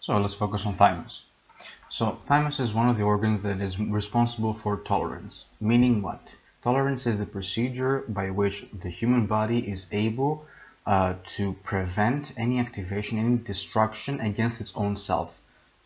So let's focus on thymus. So thymus is one of the organs that is responsible for tolerance. Meaning what? Tolerance is the procedure by which the human body is able to prevent any activation, any destruction against its own self.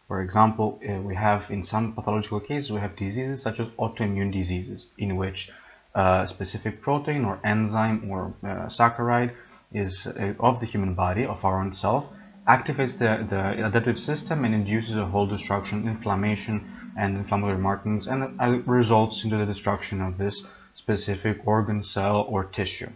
For example, we have in some pathological cases, we have diseases such as autoimmune diseases in which a specific protein or enzyme or saccharide is of the human body, of our own self, activates the adaptive system and induces a whole destruction, inflammation and inflammatory markings, and results into the destruction of this specific organ, cell or tissue.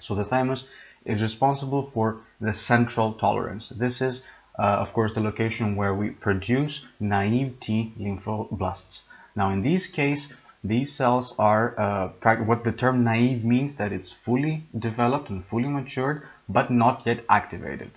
So the thymus is responsible for the central tolerance. This is of course the location where we produce naive T lymphoblasts. Now in this case, these cells are what the term naive means, that it's fully developed and fully matured but not yet activated.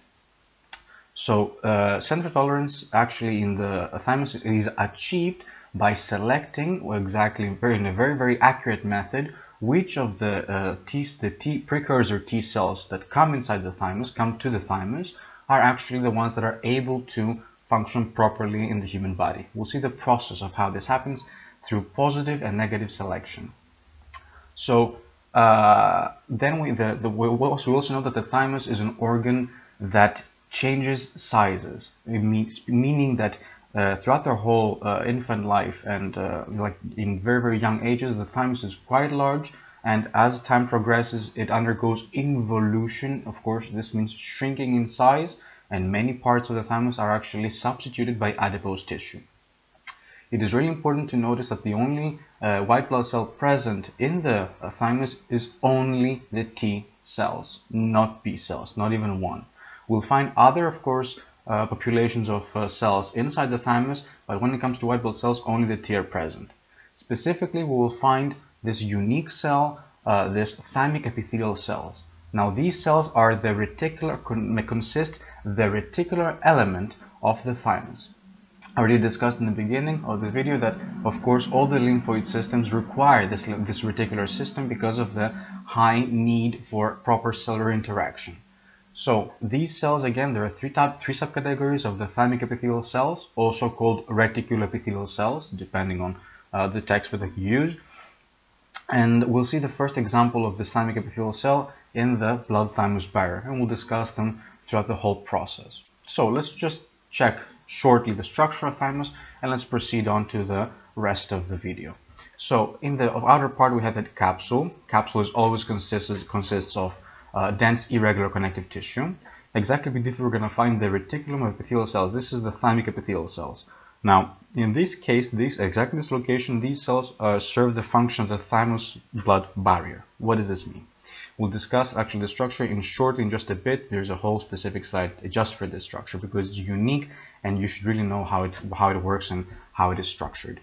So central tolerance actually in the thymus is achieved by selecting exactly in a very, very accurate method which of the T precursor T cells that come inside the thymus, come to the thymus, are actually the ones that are able to function properly in the human body. We'll see the process of how this happens through positive and negative selection. So then we also know that the thymus is an organ that changes sizes, meaning that throughout their whole infant life and like in very, very young ages, the thymus is quite large, and as time progresses it undergoes involution. Of course this means shrinking in size, and many parts of the thymus are actually substituted by adipose tissue. It is really important to notice that the only white blood cell present in the thymus is only the T cells, not B cells, not even one. We'll find other, of course, populations of cells inside the thymus, but when it comes to white blood cells, only the T are present. Specifically, we will find this unique cell, this thymic epithelial cells. Now, these cells are the reticular, consist the reticular element of the thymus. I already discussed in the beginning of the video that, of course, all the lymphoid systems require this reticular system because of the high need for proper cellular interaction. So these cells, again, there are three subcategories of the thymic epithelial cells, also called reticular epithelial cells, depending on the textbook that you use. And we'll see the first example of this thymic epithelial cell in the blood thymus barrier, and we'll discuss them throughout the whole process. So let's just check shortly the structure of thymus, and let's proceed on to the rest of the video. So in the outer part, we have that capsule. Capsule is always consists of dense irregular connective tissue. Exactly beneath, we're going to find the reticulum of epithelial cells. This is the thymic epithelial cells. Now, in this case, exactly this location, these cells serve the function of the thymus blood barrier. What does this mean? We'll discuss actually the structure in just a bit. There's a whole specific slide just for this structure because it's unique and you should really know how it works and how it is structured.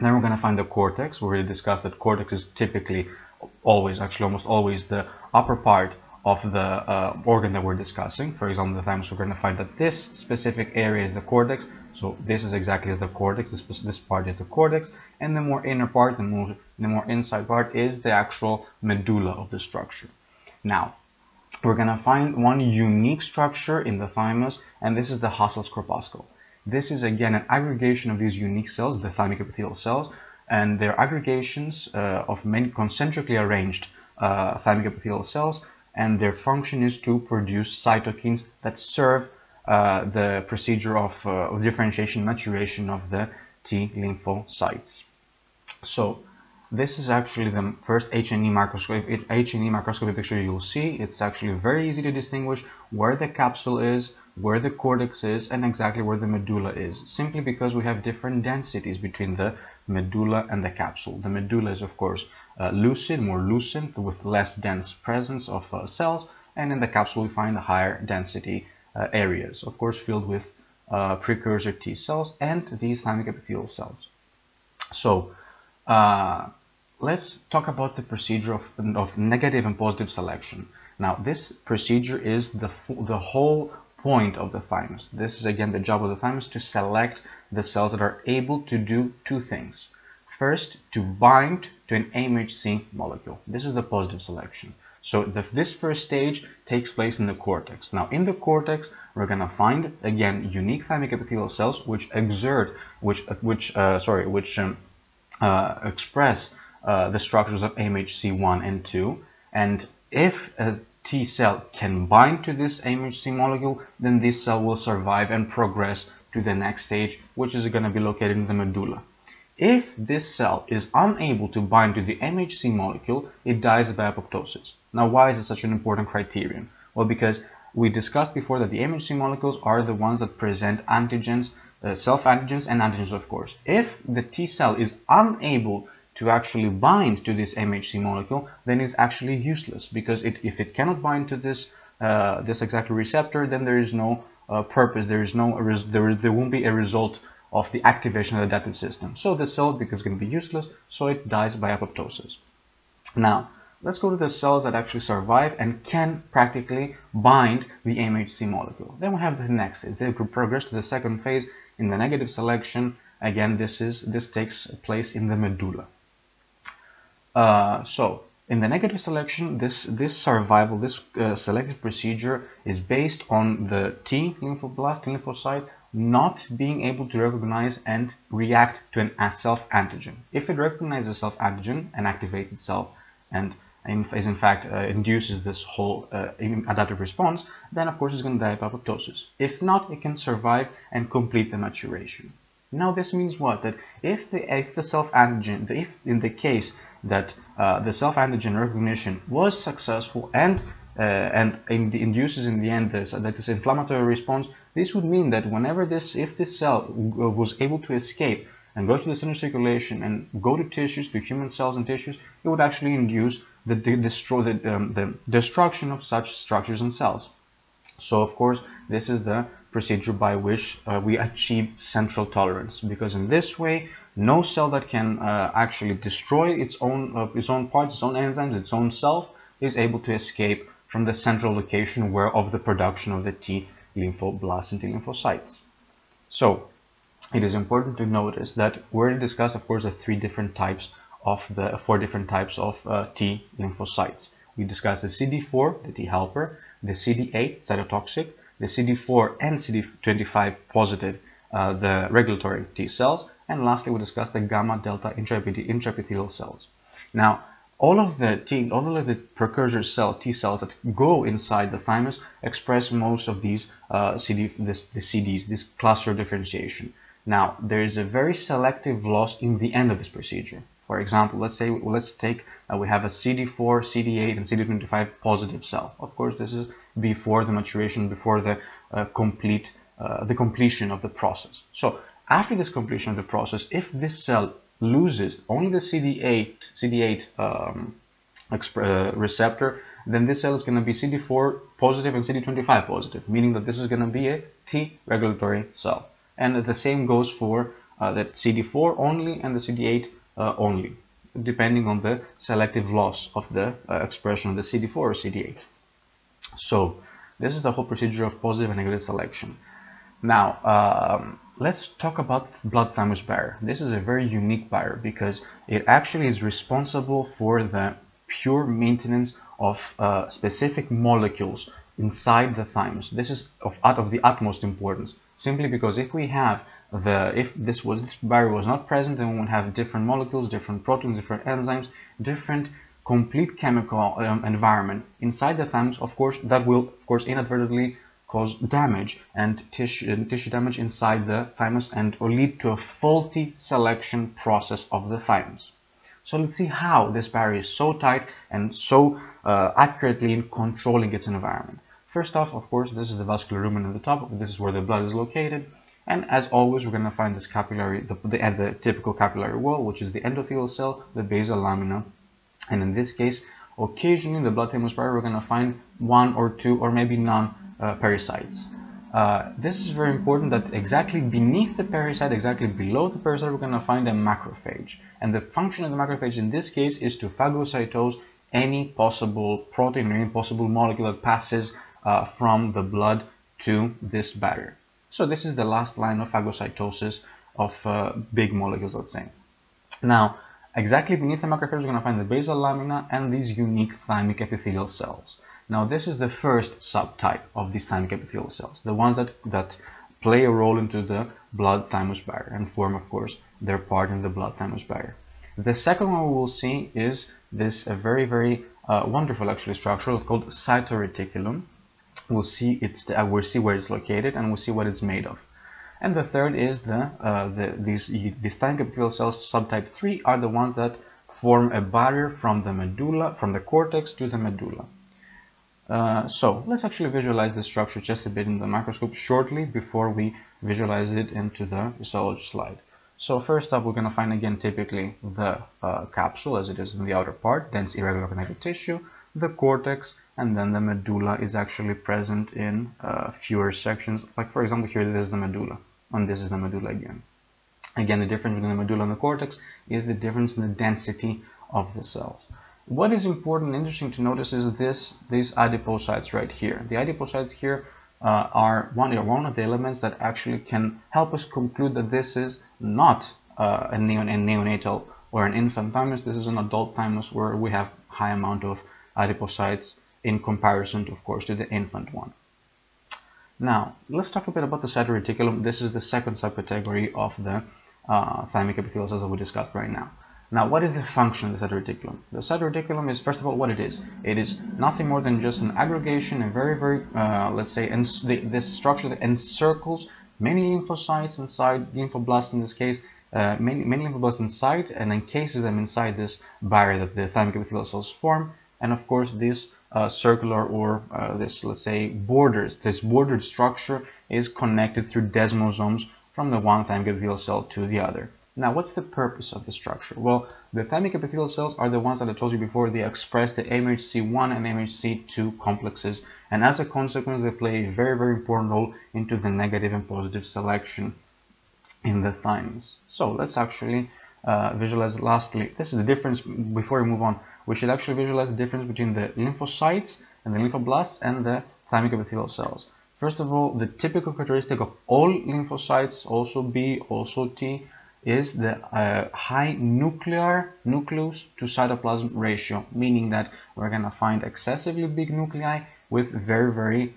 Then we're going to find the cortex. We already discussed that cortex is typically always, actually almost always, the upper part of the organ that we're discussing. For example, the thymus, we're going to find that this specific area is the cortex. So this is exactly the cortex. This part is the cortex, and the more inner part, the more inside part, is the actual medulla of the structure. Now, we're going to find one unique structure in the thymus, and this is the Hassall's corpuscle. This is again an aggregation of these unique cells, the thymic epithelial cells, and their aggregations of many concentrically arranged thymic epithelial cells, and their function is to produce cytokines that serve the procedure of differentiation, maturation of the T lymphocytes. So this is actually the first H&E microscopy picture you'll see. It's actually very easy to distinguish where the capsule is, where the cortex is, and exactly where the medulla is, simply because we have different densities between the medulla and the capsule. The medulla is, of course, lucid, more lucent, with less dense presence of cells, and in the capsule we find the higher density areas, of course, filled with precursor T cells and these thymic epithelial cells. So let's talk about the procedure of negative and positive selection. Now, this procedure is the whole point of the thymus. This is again the job of the thymus, to select the cells that are able to do two things. First, to bind to an MHC molecule. This is the positive selection. So this first stage takes place in the cortex. Now in the cortex, we're going to find again unique thymic epithelial cells which exert, express the structures of MHC1 and 2. And if a T cell can bind to this MHC molecule, then this cell will survive and progress to the next stage, which is going to be located in the medulla. If this cell is unable to bind to the MHC molecule, it dies by apoptosis. Now, why is it such an important criterion? Well, because we discussed before that the MHC molecules are the ones that present antigens, self-antigens and antigens, of course. If the T cell is unable to actually bind to this MHC molecule, then it's actually useless, because if it cannot bind to this, this exact receptor, then there is no purpose, there won't be a result of the activation of the adaptive system. So the cell, because it's going to be useless, so it dies by apoptosis. Now, let's go to the cells that actually survive and can practically bind the MHC molecule. Then we have the next stage. They could progress to the second phase in the negative selection. Again, this takes place in the medulla. So in the negative selection, this selective procedure is based on the T lymphocyte not being able to recognize and react to a self-antigen. If it recognizes a self-antigen and activates itself and induces this whole adaptive response, then of course it's going to die by apoptosis. If not, it can survive and complete the maturation. Now this means what? That if the self-antigen, in the case that the self-antigen recognition was successful and induces in the end this inflammatory response, this would mean that if this cell was able to escape and go to the central circulation and go to tissues, to human cells and tissues, it would actually induce the destruction of such structures and cells. So of course, this is the procedure by which we achieve central tolerance, because in this way, no cell that can actually destroy its own parts, its own enzymes, its own self, is able to escape from the central location of the production of the T lymphoblasts and T lymphocytes. So it is important to notice that we're going to discuss, of course, the four different types of T lymphocytes. We discussed the CD4, the T helper, the CD8, cytotoxic, the CD4 and CD25 positive, the regulatory T cells, and lastly we discussed the gamma delta intraepithelial cells. Now, all of the precursor cells, T cells that go inside the thymus, express most of these this cluster differentiation. Now, there is a very selective loss in the end of this procedure. For example, let's take we have a CD4, CD8, and CD25 positive cell. Of course, this is before the maturation, before the completion of the process. So after this completion of the process, if this cell loses only the CD8 receptor, then this cell is going to be CD4 positive and CD25 positive, meaning that this is going to be a T regulatory cell. And the same goes for the CD4 only and the CD8 only, depending on the selective loss of the expression of the CD4 or CD8. So this is the whole procedure of positive and negative selection. Now, let's talk about the blood-thymus barrier. This is a very unique barrier because it actually is responsible for the pure maintenance of specific molecules inside the thymus. This is of the utmost importance, simply because if this barrier was not present, then we would have different molecules, different proteins, different enzymes, different complete chemical environment inside the thymus. Of course, that will inadvertently cause damage and tissue damage inside the thymus, and or lead to a faulty selection process of the thymus. So let's see how this barrier is so tight and so accurately in controlling its environment. First off, of course, this is the vascular rumen at the top. This is where the blood is located, and as always, we're going to find this capillary, the typical capillary wall, which is the endothelial cell, the basal lamina, and in this case, occasionally in the blood-thymus barrier, we're going to find one or two or maybe none parasites. This is very important, that exactly beneath the parasite, exactly below the parasite, we're going to find a macrophage. And the function of the macrophage in this case is to phagocytose any possible protein or any possible molecule that passes from the blood to this barrier. So this is the last line of phagocytosis of big molecules, let's say. Now, Exactly beneath the macrophage, we're going to find the basal lamina and these unique thymic epithelial cells. Now, this is the first subtype of these thymic epithelial cells, the ones that play a role into the blood-thymus barrier and form, of course, their part in the blood-thymus barrier. The second one we will see is this very, very wonderful, actually, structure called cytoreticulum. We'll see where it's located, and we'll see what it's made of. And the third is these thymic epithelial cells, subtype 3, are the ones that form a barrier from the medulla, from the cortex to the medulla. So let's actually visualize the structure just a bit in the microscope shortly before we visualize it into the histology slide. So first up, we're going to find again typically the capsule as it is in the outer part, dense irregular connective tissue, the cortex, and then the medulla is actually present in fewer sections. Like for example, here this is the medulla, and this is the medulla again. Again, the difference between the medulla and the cortex is the difference in the density of the cells. What is important and interesting to notice is these adipocytes right here. The adipocytes here are one of the elements that actually can help us conclude that this is not a neonatal or an infant thymus. This is an adult thymus where we have high amount of adipocytes in comparison, of course, to the infant one. Now, let's talk a bit about the cytoreticulum. This is the second subcategory of the thymic epithelial cells that we discussed right now. Now, what is the function of the cytoreticulum? The cytoreticulum is, first of all, what it is. It is nothing more than just an aggregation, a very, very, let's say, this structure that encircles many lymphocytes inside, lymphoblasts in this case, many lymphoblasts inside, and encases them inside this barrier that the thymic epithelial cells form. And of course, this circular or this, let's say, this bordered structure is connected through desmosomes from the one thymic epithelial cell to the other. Now, what's the purpose of the structure? Well, the thymic epithelial cells are the ones that I told you before. They express the MHC1 and MHC2 complexes, and as a consequence, they play a very, very important role into the negative and positive selection in the thymus. So let's actually visualize lastly. This is the difference. Before we move on, we should actually visualize the difference between the lymphocytes and the lymphoblasts and the thymic epithelial cells. First of all, the typical characteristic of all lymphocytes, also B, also T, is the high nucleus to cytoplasm ratio, meaning that we're going to find excessively big nuclei with very, very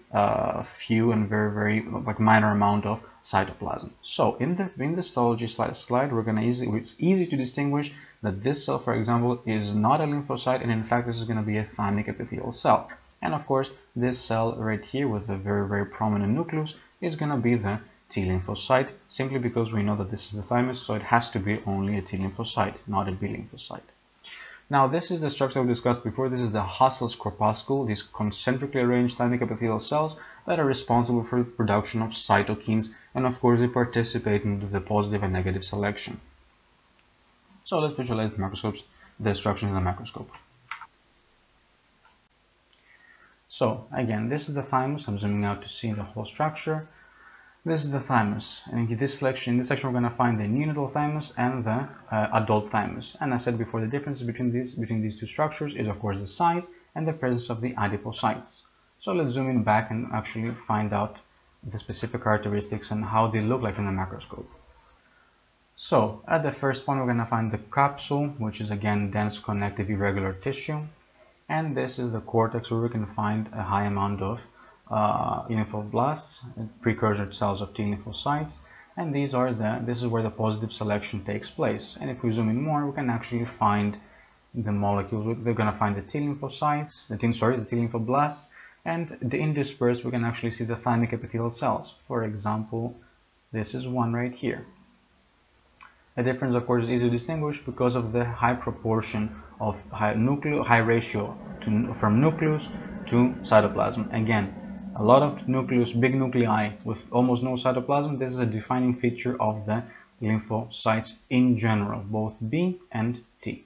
few and very, very minor amount of cytoplasm. So in the histology slide, we're going to it's easy to distinguish that this cell, for example, is not a lymphocyte, and in fact this is going to be a thymic epithelial cell. And of course, this cell right here with a very, very prominent nucleus is going to be the T lymphocyte, simply because we know that this is the thymus, so it has to be only a T lymphocyte, not a B lymphocyte. Now, this is the structure we discussed before. This is the Hassall's corpuscle, these concentrically arranged thymic epithelial cells that are responsible for the production of cytokines, and of course they participate in the positive and negative selection. So let's visualize the structures in the microscope. So again, this is the thymus. I'm zooming out to see the whole structure. This is the thymus, and in this section we're going to find the neonatal thymus and the adult thymus. And I said before, the differences between these two structures is of course the size and the presence of the adipocytes. So let's zoom in back and actually find out the specific characteristics and how they look like in the microscope. So at the first one, we're going to find the capsule, which is again dense connective irregular tissue, and this is the cortex, where we can find a high amount of lymphoblasts, precursor cells of T lymphocytes, and this is where the positive selection takes place. And if we zoom in more, we can actually find the molecules. They're going to find the T lymphocytes, the T lymphoblasts, and interspersed we can actually see the thymic epithelial cells. For example, this is one right here. The difference, of course, is easy to distinguish because of the high proportion of high ratio from nucleus to cytoplasm. Again, a lot of nucleus, big nuclei with almost no cytoplasm. This is a defining feature of the lymphocytes in general, both B and T.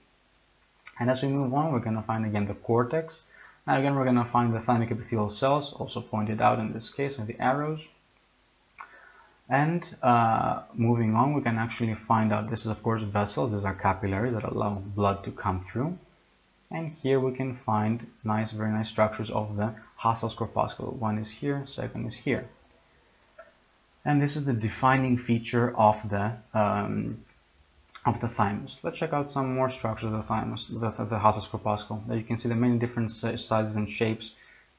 And as we move on, we're going to find again the cortex. Now again, we're going to find the thymic epithelial cells, also pointed out in this case in the arrows. And moving on, we can actually find out, this is of course vessels. These are capillaries that allow blood to come through. And here we can find nice, very nice structures of the Hassall's corpuscle. One is here, second is here. And this is the defining feature of the of the thymus. Let's check out some more structures of the thymus, the Hassall's corpuscle. There you can see the many different sizes and shapes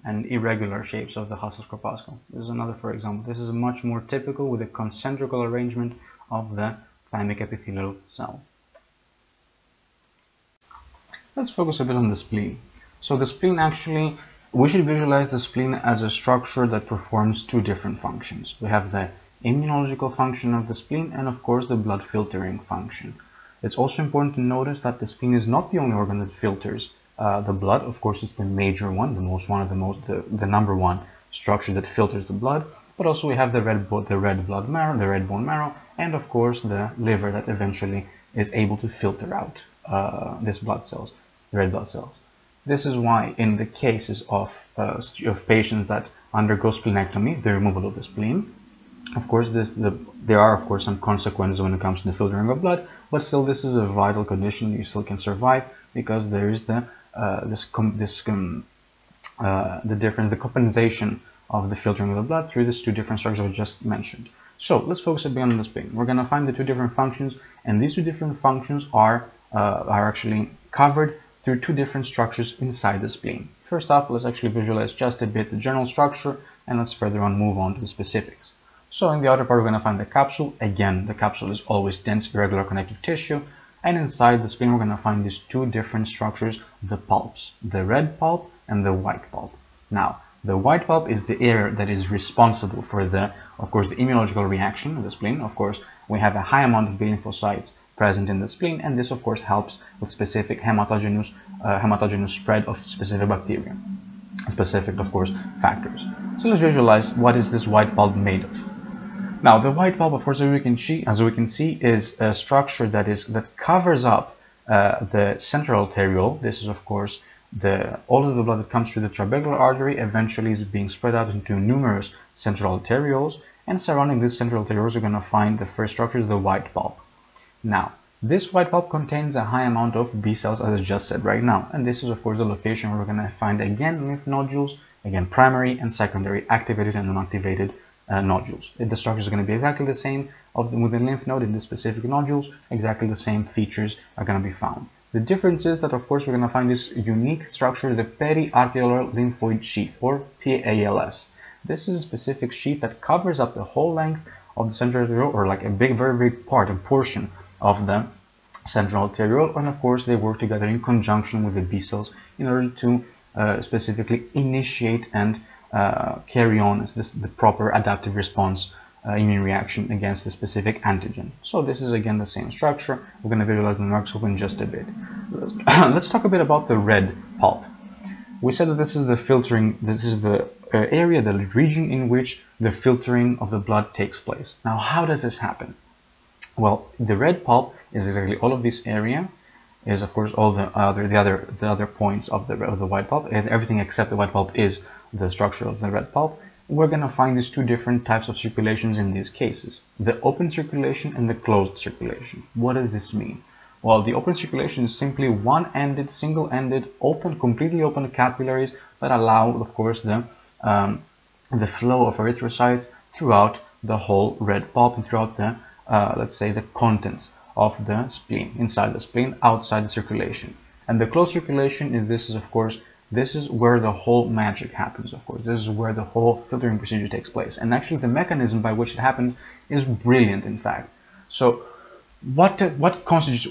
and irregular shapes of the Hassall's corpuscle. This is another, for example. This is much more typical with a concentrical arrangement of the thymic epithelial cells. Let's focus a bit on the spleen. So the spleen, actually, we should visualize the spleen as a structure that performs two different functions. We have the immunological function of the spleen and, of course, the blood filtering function. It's also important to notice that the spleen is not the only organ that filters the blood. Of course, it's the major one, the number one structure that filters the blood. But also we have the red bone marrow, and of course the liver that eventually is able to filter out the red blood cells. This is why in the cases of patients that undergo splenectomy, the removal of the spleen, of course there are of course some consequences when it comes to the filtering of blood, but still this is a vital condition. You still can survive because there is the compensation of the filtering of the blood through these two different structures I just mentioned. So let's focus a bit on the spleen. We're going to find the two different functions, and these two different functions are actually covered through two different structures inside the spleen. First up, let's actually visualize just a bit the general structure, and let's further on move on to the specifics. So in the outer part, we're going to find the capsule. Again, the capsule is always dense, irregular connective tissue, and inside the spleen, we're going to find these two different structures, the pulps, the red pulp and the white pulp. Now, the white pulp is the area that is responsible for the immunological reaction of the spleen. Of course, we have a high amount of B lymphocytes present in the spleen, and this, of course, helps with specific hematogenous spread of specific bacteria, specific, of course, factors. So let's visualize what is this white pulp made of. Now, the white pulp, of course, as we can see, is a structure that covers up the central arteriole. This is, of course, all of the blood that comes through the trabecular artery eventually is being spread out into numerous central arterioles, and surrounding these central arterioles you're going to find the first structure is the white pulp. Now, this white pulp contains a high amount of B cells, as I just said right now, and this is of course the location where we're going to find again lymph nodules, again primary and secondary, activated and unactivated nodules. The structure is going to be exactly the same with the lymph node in the specific nodules, exactly the same features are going to be found. The difference is that, of course, we're going to find this unique structure, the periarteriolar lymphoid sheath, or PALS. This is a specific sheath that covers up the whole length of the central arteriole, or like a big, very big part, a portion of the central arteriole, and, of course, they work together in conjunction with the B cells in order to specifically initiate and carry on the proper adaptive response immune reaction against the specific antigen. So this is again the same structure. We're going to visualize the microscope in just a bit. Let's talk a bit about the red pulp. We said that this is the filtering, this is the area, the region in which the filtering of the blood takes place. Now, how does this happen? Well, the red pulp is exactly all of this area, is of course all the other points of the white pulp, and everything except the white pulp is the structure of the red pulp. We're going to find these two different types of circulations in these cases, the open circulation and the closed circulation. What does this mean? Well, the open circulation is simply one-ended, single-ended, open, completely open capillaries that allow, of course, the flow of erythrocytes throughout the whole red pulp and throughout the, let's say, the contents of the spleen, inside the spleen, outside the circulation. And the closed circulation is this is where the whole magic happens, of course. This is where the whole filtering procedure takes place. And actually, the mechanism by which it happens is brilliant, in fact. So what constitutes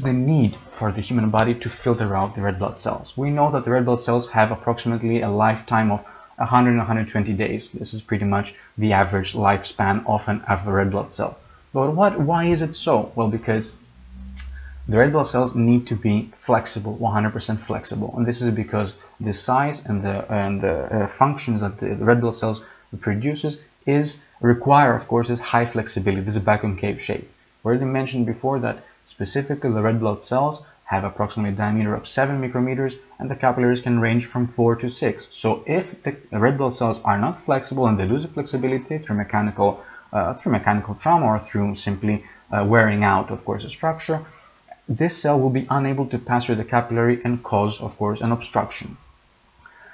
the need for the human body to filter out the red blood cells? We know that the red blood cells have approximately a lifetime of 100 and 120 days. This is pretty much the average lifespan often of a red blood cell. But why is it so? Well, because the red blood cells need to be flexible, 100% flexible, and this is because the size and the functions that the red blood cells produces require, of course, this high flexibility, this back-concave shape. We already mentioned before that specifically the red blood cells have approximately a diameter of 7 micrometers, and the capillaries can range from 4 to 6. So if the red blood cells are not flexible and they lose flexibility through mechanical trauma or through simply wearing out, of course, a structure, this cell will be unable to pass through the capillary and cause, of course, an obstruction.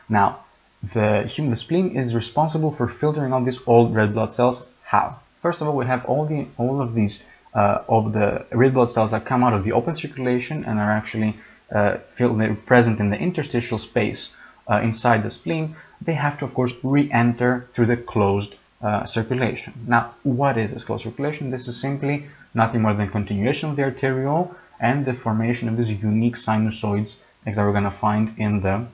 Now, the spleen is responsible for filtering out these old red blood cells. How? First of all, we have all of these of the red blood cells that come out of the open circulation and are actually present in the interstitial space inside the spleen, they have to, of course, re-enter through the closed circulation. Now, what is this closed circulation? This is simply nothing more than continuation of the arteriole and the formation of these unique sinusoids that we're going to find in the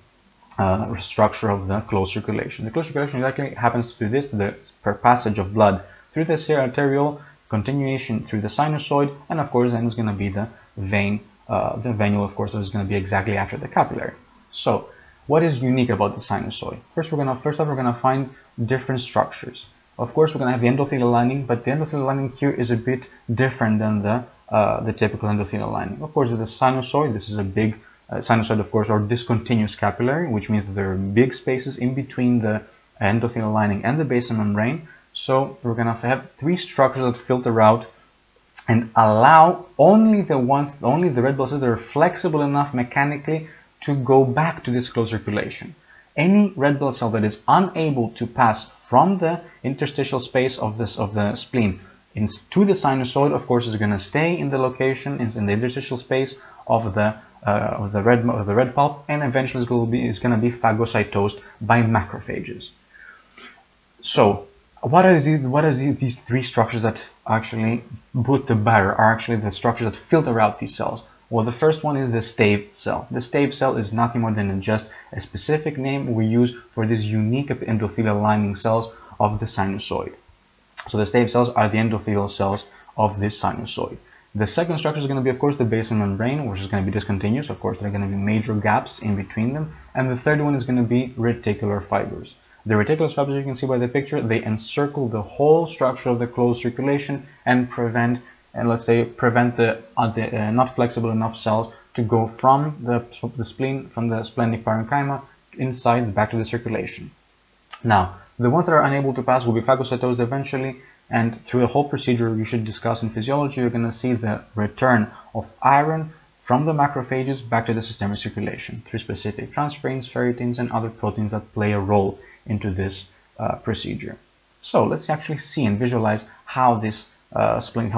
structure of the closed circulation. The closed circulation exactly happens through this, the passage of blood through the arteriole, continuation through the sinusoid, and of course then is going to be the vein, the venule, of course, that is going to be exactly after the capillary. So what is unique about the sinusoid? First, we're going to find different structures. Of course, we're going to have the endothelial lining, but the endothelial lining here is a bit different than the typical endothelial lining. Of course, the sinusoid, this is a big sinusoid, of course, or discontinuous capillary, which means that there are big spaces in between the endothelial lining and the basal membrane. So we're going to have three structures that filter out and allow only the ones, only the red blood cells that are flexible enough mechanically to go back to this closed circulation. Any red blood cell that is unable to pass from the interstitial space of this of the spleen to the sinusoid, of course, is going to stay in the location, in the interstitial space of the red pulp, and eventually is going to be phagocytosed by macrophages. So What are these three structures that actually put the barrier, are actually the structures that filter out these cells? Well, the first one is the stave cell. The stave cell is nothing more than just a specific name we use for these unique endothelial lining cells of the sinusoid. So the stave cells are the endothelial cells of this sinusoid. The second structure is going to be, of course, the basal membrane, which is going to be discontinuous. Of course, there are going to be major gaps in between them. And the third one is going to be reticular fibers. The reticular fibers, you can see by the picture, they encircle the whole structure of the closed circulation and prevent, the not flexible enough cells to go from the spleen, from the splenic parenchyma, inside back to the circulation. Now, the ones that are unable to pass will be phagocytosed eventually, and through the whole procedure you should discuss in physiology, you're going to see the return of iron from the macrophages back to the systemic circulation through specific transferins, ferritins, and other proteins that play a role into this procedure. So let's actually see and visualize how this spleen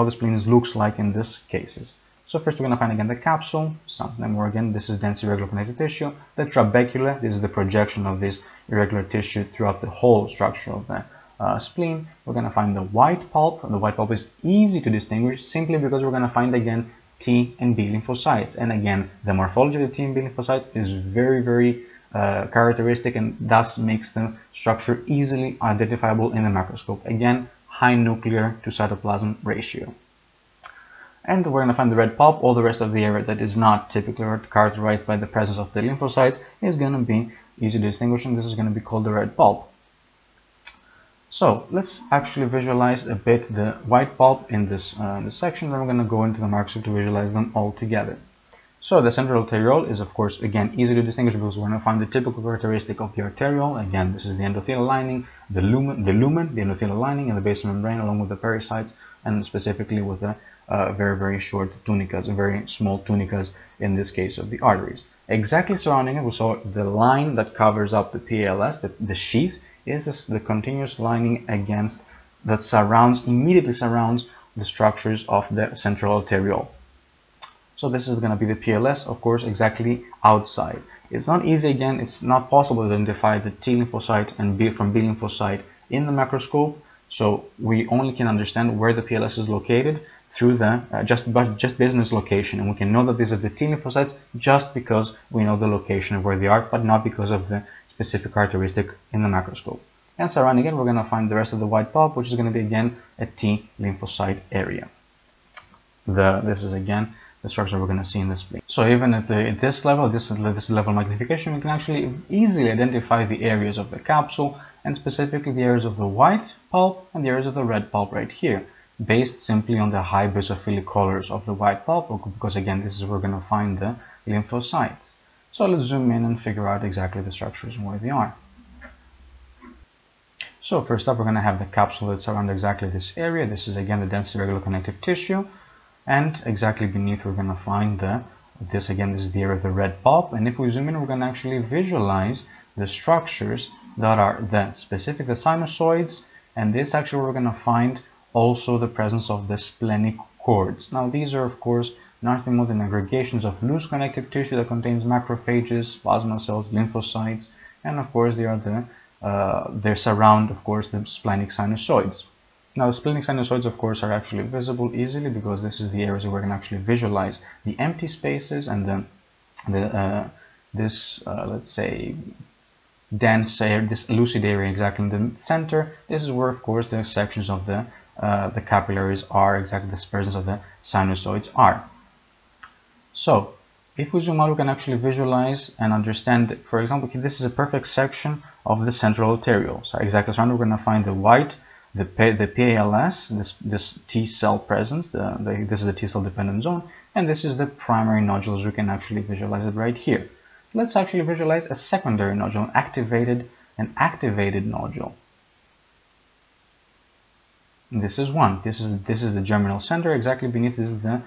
looks like in these cases. So first we're going to find again the capsule, something more again, this is densely irregular connective tissue, the trabecula, this is the projection of this irregular tissue throughout the whole structure of the spleen. We're going to find the white pulp, and the white pulp is easy to distinguish simply because we're going to find again T and B lymphocytes, and again the morphology of the T and B lymphocytes is very, very characteristic, and thus makes the structure easily identifiable in the microscope. Again, high nuclear to cytoplasm ratio. And we're going to find the red pulp. All the rest of the area that is not typically characterized by the presence of the lymphocytes is going to be easy to distinguish, and this is going to be called the red pulp. So let's actually visualize a bit the white pulp in this section, then we're going to go into the microscope to visualize them all together. So the central arteriole is, of course, again, easy to distinguish because we're going to find the typical characteristic of the arteriole. Again, this is the endothelial lining, the lumen, the endothelial lining, and the basal membrane, along with the pericytes, and specifically with the very, very short tunicas, very small tunicas, in this case of the arteries. Exactly surrounding it, we saw the line that covers up the PALS, the sheath, is the continuous lining against that immediately surrounds the structures of the central arteriole. So this is going to be the PLS, of course, exactly outside. It's not easy, again, it's not possible to identify the T lymphocyte and B from B lymphocyte in the microscope. So we only can understand where the PLS is located through the just based on its location, and we can know that these are the T lymphocytes just because we know the location of where they are, but not because of the specific characteristic in the microscope. And surrounding it, we're going to find the rest of the white pulp, which is going to be again a T lymphocyte area. This is again the structure we're going to see in the spleen. So even at this level, this level of magnification, we can actually easily identify the areas of the capsule, and specifically the areas of the white pulp and the areas of the red pulp right here, based simply on the high basophilic colors of the white pulp, because again, this is where we're going to find the lymphocytes. So let's zoom in and figure out exactly the structures and where they are. So first up, we're going to have the capsule that surrounds exactly this area. This is again the densely irregular connective tissue. And exactly beneath, we're going to find this is the area of the red pulp. And if we zoom in, we're going to actually visualize the structures that are the sinusoids. And this actually we're going to find also the presence of the splenic cords. Now these are of course nothing more than aggregations of loose connective tissue that contains macrophages, plasma cells, lymphocytes, and of course they are they surround of course the splenic sinusoids. Now the splenic sinusoids of course are actually visible easily because this is the areas where we can actually visualize the empty spaces and then let's say dense area, this lucid area exactly in the center. This is where of course the sections of the capillaries are, exactly the dispersions of the sinusoids are. So if we zoom out, we can actually visualize and understand that, for example, this is a perfect section of the central arteriole. So exactly surrounded, we're going to find the white, the PALS, this T cell presence, this is the T cell dependent zone, and this is the primary nodules. We can actually visualize it right here. Let's actually visualize a secondary nodule, an activated nodule. And this is one. This is the germinal center. Exactly beneath this is the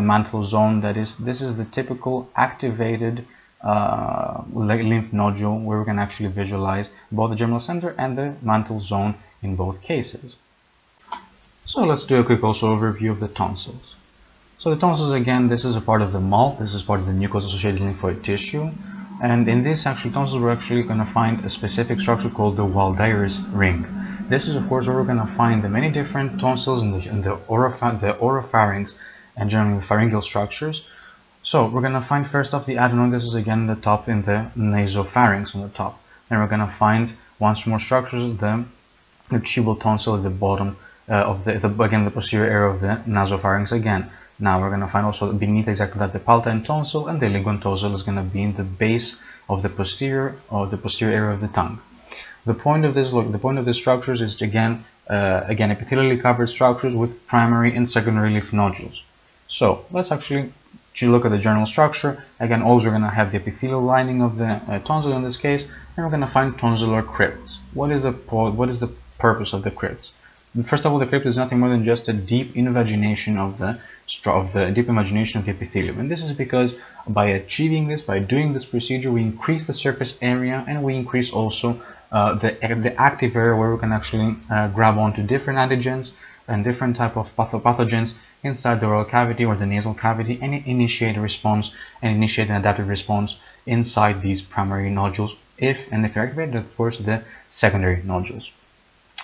mantle zone. This is the typical activated lymph nodule where we can actually visualize both the germinal center and the mantle zone in both cases. So let's do a quick also overview of the tonsils. So the tonsils, again, this is a part of the MALT, this is part of the mucus-associated lymphoid tissue, and in this actually tonsils we're actually going to find a specific structure called the Waldeyer's ring. This is of course where we're going to find the many different tonsils in the oropharynx and generally the pharyngeal structures. So we're going to find first off the adenoid. This is again the top in the nasopharynx on the top. Then we're going to find once more structures, the tubal tonsil at the bottom of the posterior area of the nasopharynx again. Now we're going to find also beneath exactly that the palatine tonsil, and the lingual tonsil is going to be in the base of the posterior area of the tongue. The point of this structures is again epithelially covered structures with primary and secondary lymph nodules. So let's actually look at the general structure. Again, also we're going to have the epithelial lining of the tonsil in this case, and we're going to find tonsillar crypts. What is the purpose of the crypts? First of all, the crypt is nothing more than just a deep invagination of the epithelium, and this is because by achieving this, by doing this procedure, we increase the surface area and we increase also the active area where we can actually grab onto different antigens and different type of pathogens inside the oral cavity or the nasal cavity and initiate a response and initiate an adaptive response inside these primary nodules if they're activated, of course, the secondary nodules.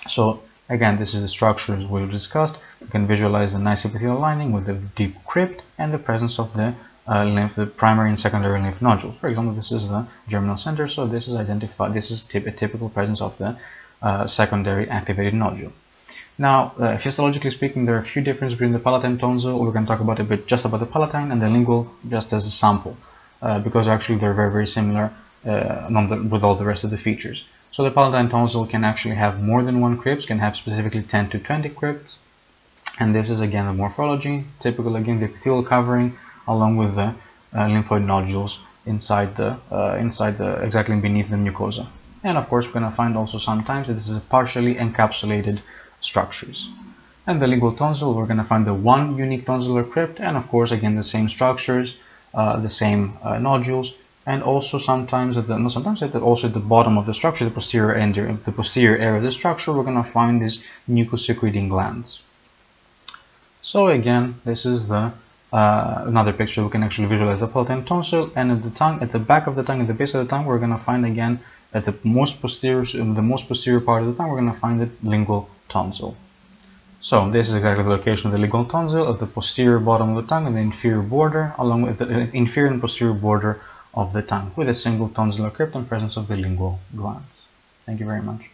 So again, this is the structures we've discussed. You can visualize the nice epithelial lining with the deep crypt and the presence of the primary and secondary lymph nodules. For example, this is the germinal center, so this is identified. This is a typical presence of the secondary activated nodule. Now, histologically speaking, there are a few differences between the palatine tonsil. We're going to talk about just about the palatine and the lingual, just as a sample, because actually they're very, very similar with all the rest of the features. So the palatine tonsil can actually have more than one crypt, can have specifically 10 to 20 crypts. And this is again the morphology, typical again the epithelial covering along with the lymphoid nodules inside the, exactly beneath the mucosa. And of course we're going to find also sometimes that this is a partially encapsulated structures. And the lingual tonsil, we're going to find the one unique tonsillar crypt, and of course again the same structures, the same nodules. And also sometimes at the bottom of the structure, the posterior area of the structure, we're going to find these mucus-secreting glands. So again, this is the another picture. We can actually visualize the palatine tonsil, and at the tongue, at the back of the tongue, at the base of the tongue, we're going to find again at the most posterior part of the tongue, we're going to find the lingual tonsil. So this is exactly the location of the lingual tonsil at the posterior bottom of the tongue and the inferior border, along with the inferior and posterior border of the tongue, with a single tonsillar crypt and presence of the lingual glands. Thank you very much.